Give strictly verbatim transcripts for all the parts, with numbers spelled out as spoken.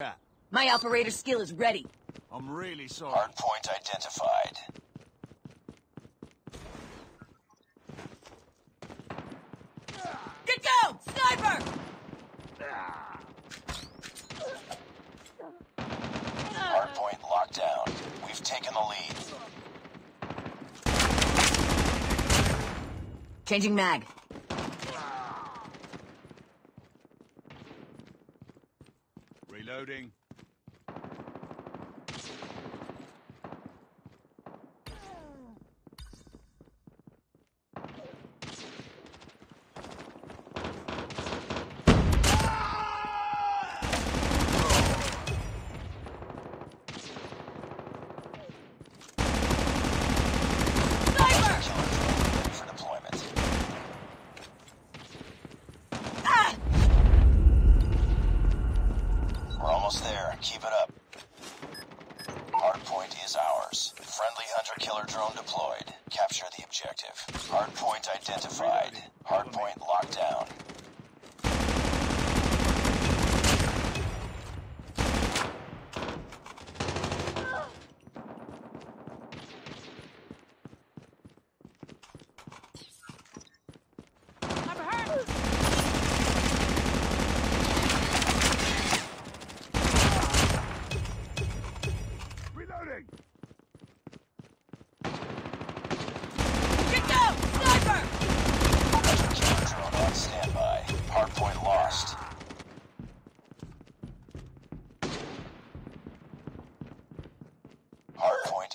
at? My operator skill is ready. I'm really sorry. Hardpoint identified. Good go! Sniper! Hardpoint locked down. We've taken the lead. Changing mag. Reloading. Keep it up. Hardpoint is ours. Friendly hunter-killer drone deployed. Capture the objective. Hardpoint identified. Hardpoint locked down.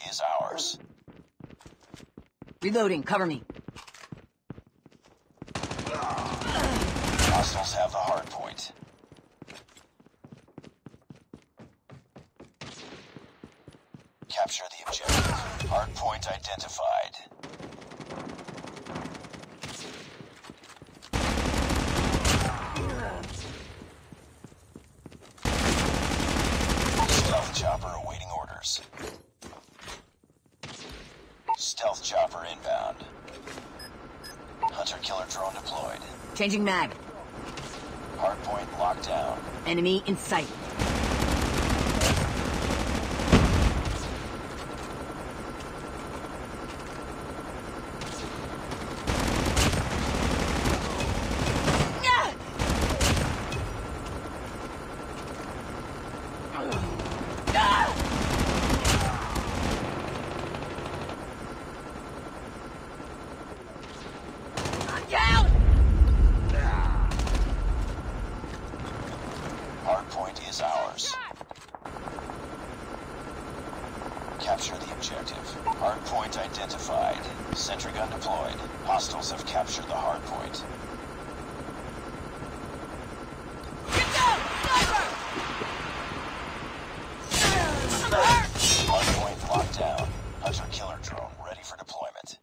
Is ours. Reloading, cover me. Hostiles have the hard point. Capture the objective. Hard point identified. Stealth chopper awaiting orders. Stealth chopper inbound. Hunter-killer drone deployed. Changing mag. Hardpoint locked down. Enemy in sight. Is ours. Capture the objective. Hardpoint identified. Sentry gun deployed. Hostiles have captured the hardpoint. Get down! Sniper! Hardpoint locked down. Hunter-killer drone ready for deployment.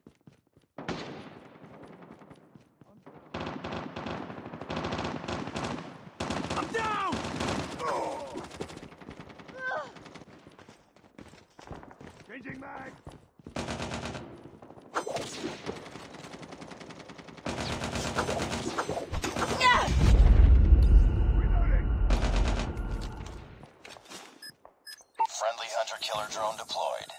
Changing mag! Yeah. Reloading! Friendly hunter-killer drone deployed.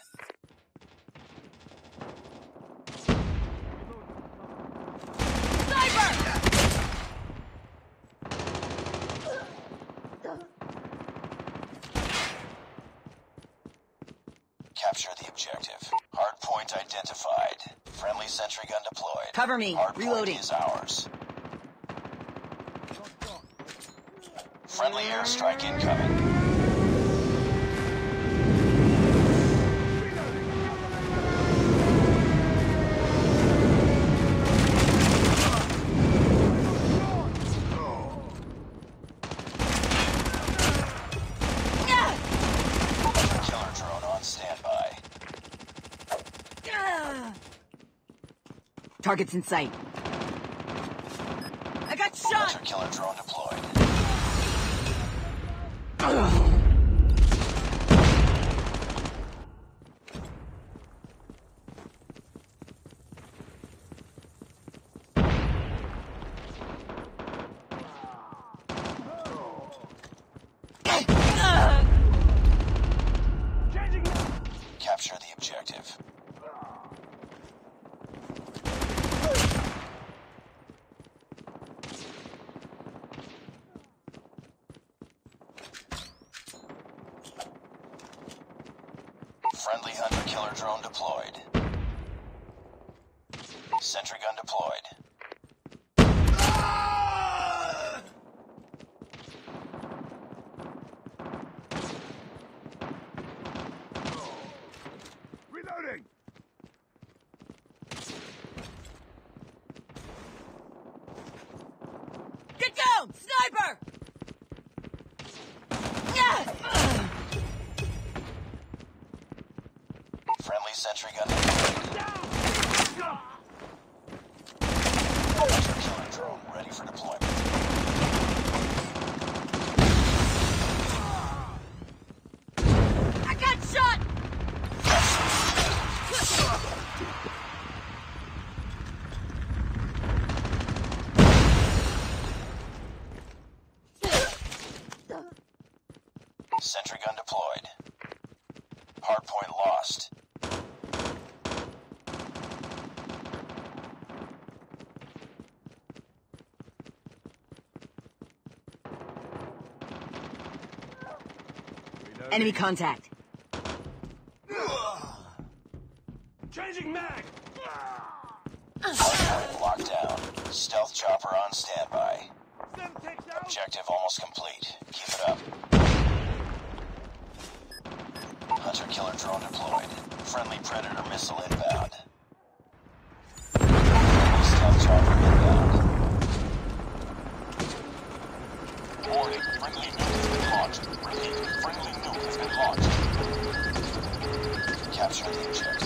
Capture the objective. Hardpoint identified. Friendly sentry gun deployed. Cover me. Hardpoint reloading is ours. Friendly airstrike incoming. Targets in sight. I got shot! Hunter killer drone deployed. Ugh. Ugh. Capture the objective. Friendly hunter killer drone deployed. Sentry gun deployed. Sniper! Friendly sentry gun. Hunter killer drone ready for deployment. I got shot! Sentry gun deployed. Hardpoint lost. Enemy contact. Changing mag. Hardpoint locked down. Stealth chopper on standby. Objective almost complete. Keep it up. Hunter killer drone deployed. Friendly predator missile inbound. Friendly stealth chopper inbound. Warning, friendly nuke has been launched. Repeat, friendly nuke has been launched. Capture the objective.